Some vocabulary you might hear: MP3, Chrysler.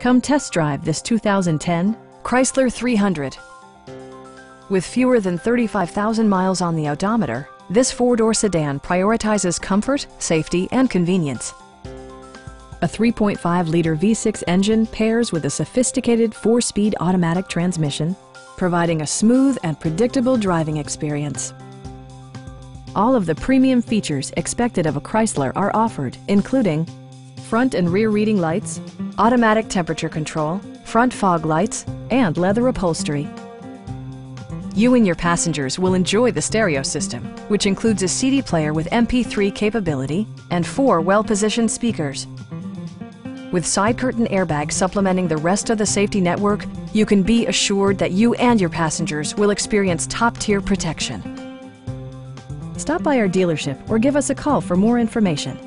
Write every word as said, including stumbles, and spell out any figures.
Come test drive this two thousand ten Chrysler three hundred. With fewer than thirty-five thousand miles on the odometer, this four-door sedan prioritizes comfort, safety, and convenience. A three point five liter V six engine pairs with a sophisticated four-speed automatic transmission, providing a smooth and predictable driving experience. All of the premium features expected of a Chrysler are offered, including front and rear reading lights, automatic temperature control, front fog lights, and leather upholstery. You and your passengers will enjoy the stereo system, which includes a C D player with M P three capability and four well-positioned speakers. With side curtain airbags supplementing the rest of the safety network, you can be assured that you and your passengers will experience top-tier protection. Stop by our dealership or give us a call for more information.